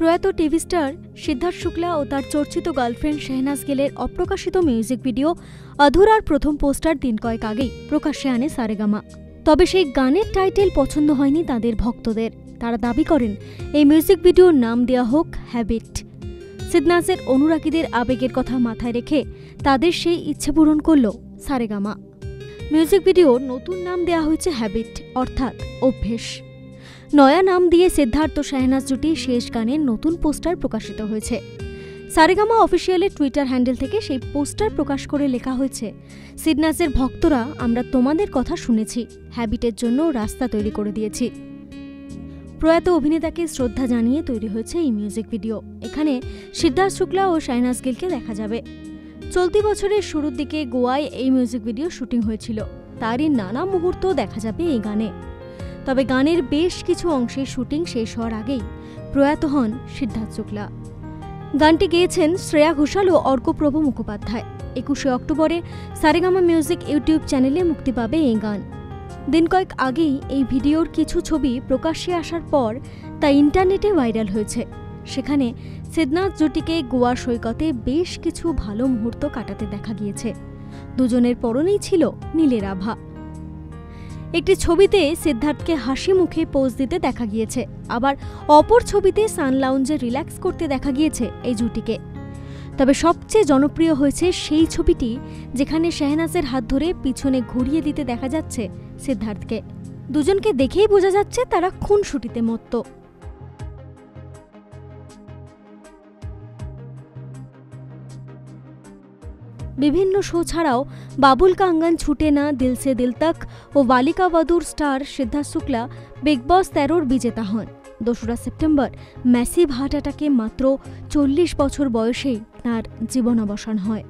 प्रयात TV star Siddharth Shukla और तार चर्चित गार्लफ्रेंड शेहनाज गिलेर अप्रकाशित म्यूजिक भिडियो अधूरार प्रथम पोस्टार दिन कयेक आगेई प्रकाश्ये आने सारेगामा। तबे सेई गानेर टाइटेल पछंद हयनि तादेर भक्तदेर। तारा दाबी करेन एई म्यूजिक भिडियोर नाम देया होक हैबिट। सिदनाजेर अनुरागीदेर आबेगेर कथा माथाय रेखे तादेर सेई इच्छा पूरण करलो सारेगामा। म्यूजिक भिडियो नतून नाम देया हयेछे हैबिट अर्थात अभ्यास। नया नाम दिए सिद्धार्थ और शेहनाज जुटी शेष गाने नतून पोस्टार प्रकाशित होयेछे। सारेगामा अफिसियल टुईटार हैंडल थेके सेई पोस्टार प्रकाश करे लेखा होयेछे, सिदनाजेर भक्तरा आमरा तोमादेर कथा शुनेछि, हैबिटेर जोन्नो रास्ता तैरि करे दियेछि। प्रयात अभिनेताके श्रद्धा जानिये तैरि होयेछे एई म्यूजिक भिडियो। एखाने सिद्धार्थ शुक्ला और शेहनाज गिलके देखा जाबे। चलती बछरेर शुरूर दिके गोवाय एई म्यूजिक भिडियो शुटिंग होयेछिलो। तारई नाना मुहूर्त देखा जाबे एई गाने। तबे गानेर बेश किछु अंशे शुटिंग शेष होवार आगेई प्रयात हन सिद्धार्थ शुक्ला। गानटी गेয়েছেন श्रेया घोषाल और Arkaprabhu Mukhopadhyay. 21 October Saregama music YouTube चैनेले मुक्ति पाबे एई गान। दिन कयेक आगेई एई भिडियोर किछु छवि प्रकाश्ये आसार पर ता इंटरनेटे वायरल होयेछे। सेखाने सिदनाज जुटीके गोवा सैकते बेश किछु भालो मुहूर्त काटाते देखा गियेछे। दुजोनेर परोनेई छिलो नीलेर आभा। एक छबिते सिद्धार्थ के हासि मुखे पोज दीते देखा गियेछे, आबार अपर छबिते सान लाउंजे रिलैक्स करते देखा गियेछे एई जुटीके। तबे सबचेये जनप्रिय हयेछे सेई छबिटी जेखाने शेहनाजेर हाथ धरे पिछने घुरिये दिते देखा जाच्छे सिद्धार्थके। दुजनके देखेई बोझा जाच्छे तारा खुनसुटिते मत्तो। विभिन्न शो छाड़ाओ बाबुल कांगन छूटे ना, दिल से दिल तक और वालिका वधूर star Siddharth Shukla Bigg Boss 13 विजेता हन। 2 सेप्टेम्बर मैसिव हार्ट अटैके मात्र 40 बछर बयसे तार जीवनावसान हय।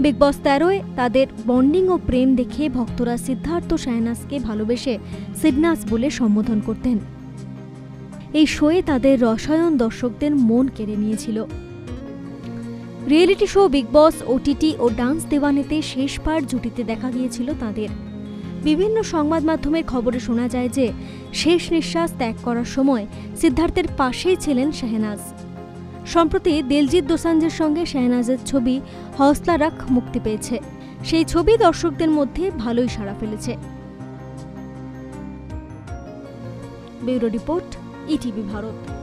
बिग बॉस 13 तादेर बॉन्डिंग और प्रेम देखे भक्तरा सिद्धार्थ और शेहनाज के भालोबेशे सिदनाज बोले सम्बोधन करतेन। एई शोए तादेर रसायन दर्शकदेर मन केड़े नियेछिलो। Reality show Bigg Boss OTT और डांस दीवानेते शेष बार जुटीते देखा गियेछिलो तादेर। विभिन्न संबाद माध्यमेर खबरे शोना जाय जे शेष निश्वास त्याग करार समय सिद्धार्थेर पाशेई छिलेन शेहनाज। सम्प्रति दिलजित दोसांझेर संगे शेहनाजेर छवि हौसला राख मुक्ति पेयेछे। सेई छवि दर्शकदेर मध्य भालोई साड़ा फेलेछे। Bureau report, ETV Bharat.